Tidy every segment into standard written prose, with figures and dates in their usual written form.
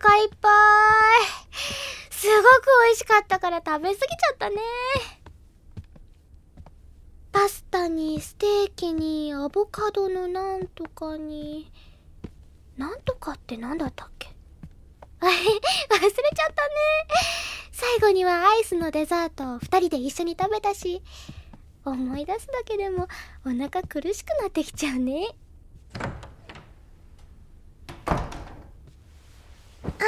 かいっぱい。すごく美味しかったから食べ過ぎちゃったね。パスタにステーキにアボカドのなんとかに、なんとかってなんだったっけ忘れちゃったね。最後にはアイスのデザートを2人で一緒に食べたし、思い出すだけでもお腹苦しくなってきちゃうね。ああ、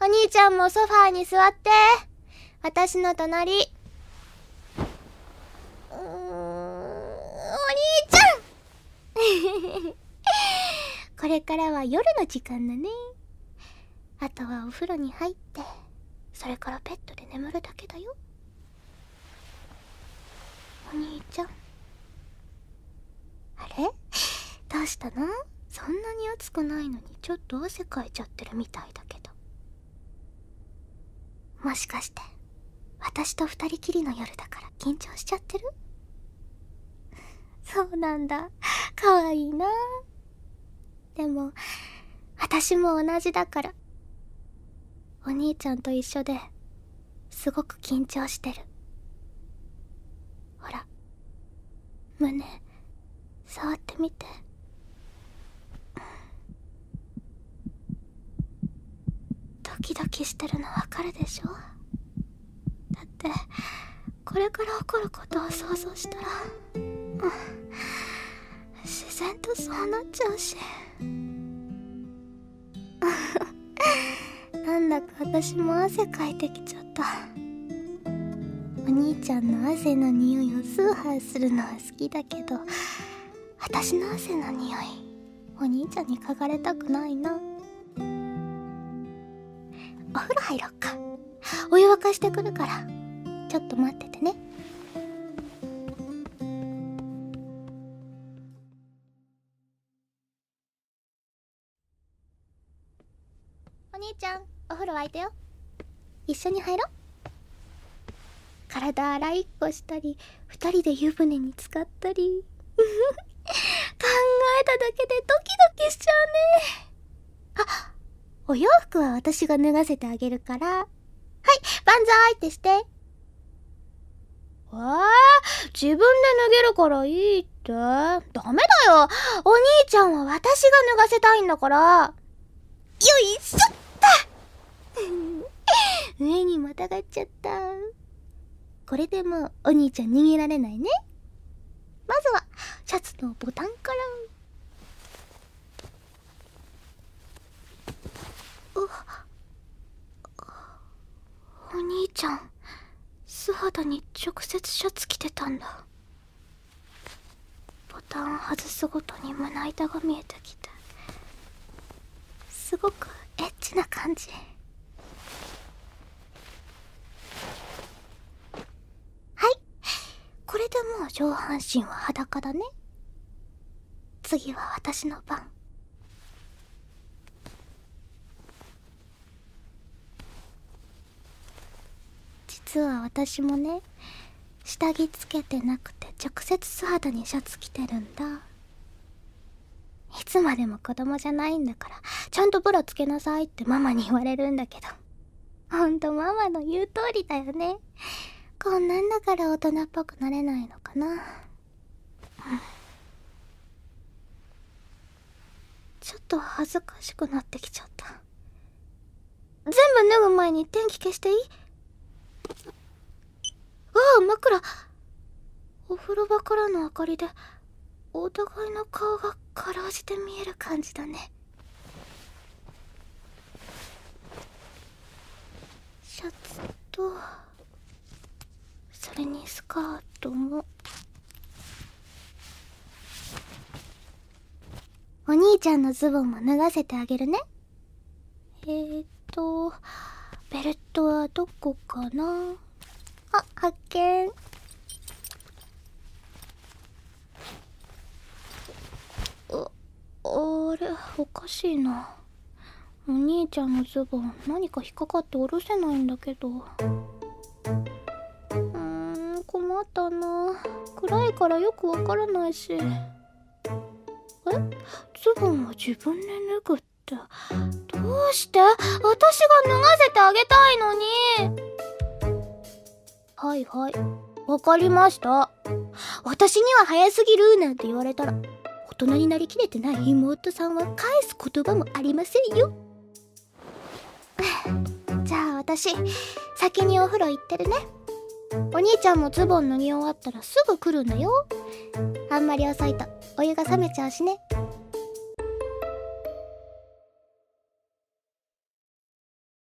ほら、お兄ちゃんもソファーに座って。私の隣。お兄ちゃんこれからは夜の時間だね。あとはお風呂に入って、それからベッドで眠るだけだよ。お兄ちゃん、あれどうしたの？そんなに暑くないのにちょっと汗かいちゃってるみたいだけど、もしかして私と二人きりの夜だから緊張しちゃってる？そうなんだ、かわいいな。でも私も同じだから、お兄ちゃんと一緒ですごく緊張してる。ほら、胸触ってみて。ドキドキしてるのわかるでしょ？だってこれから起こることを想像したら、自然とそうなっちゃうしなんだか私も汗かいてきちゃった。お兄ちゃんの汗の匂いをスーハーするのは好きだけど、私の汗の匂いお兄ちゃんに嗅がれたくないな。お風呂入ろっか。お湯沸かしてくるからちょっと待っててね。お兄ちゃん、お風呂沸いたよ。一緒に入ろう。体洗いっこしたり、二人で湯船に浸かったり考えただけでドキドキしちゃうね。あ、お洋服は私が脱がせてあげるから。はい、万歳ってして。自分で脱げるからいいって。ダメだよ、お兄ちゃんは私が脱がせたいんだから。よいしょ上にまたがっちゃった。これでもうお兄ちゃん逃げられないね。まずはシャツのボタンから。お兄ちゃん素肌に直接シャツ着てたんだ。ボタンを外すごとに胸板が見えてきて、すごくエッチな感じ。これでもう上半身は裸だね。次は私の番。実は私もね、下着つけてなくて直接素肌にシャツ着てるんだ。いつまでも子供じゃないんだからちゃんとブラつけなさいってママに言われるんだけど、ほんとママの言う通りだよね。こんなんだから大人っぽくなれないのかな、ちょっと恥ずかしくなってきちゃった。全部脱ぐ前に電気消していい？わあ、真っ暗。お風呂場からの明かりでお互いの顔がかろうじて見える感じだね。シャツと、それにスカートも。お兄ちゃんのズボンも脱がせてあげるね。ベルトはどこかなあ、発見。あれ、おかしいな。お兄ちゃんのズボン何か引っかかって下ろせないんだけど。困ったな、暗いからよくわからないし。ズボンは自分で脱ぐっってどうして私が脱がせてあげたいのに。はいはいわかりました。私には早すぎるなんて言われたら大人になりきれてない妹さんは返す言葉もありませんよ。じゃあ私先にお風呂行ってるね。お兄ちゃんもズボン脱ぎ終わったらすぐ来るんだよ。あんまり遅いとお湯が冷めちゃうしね。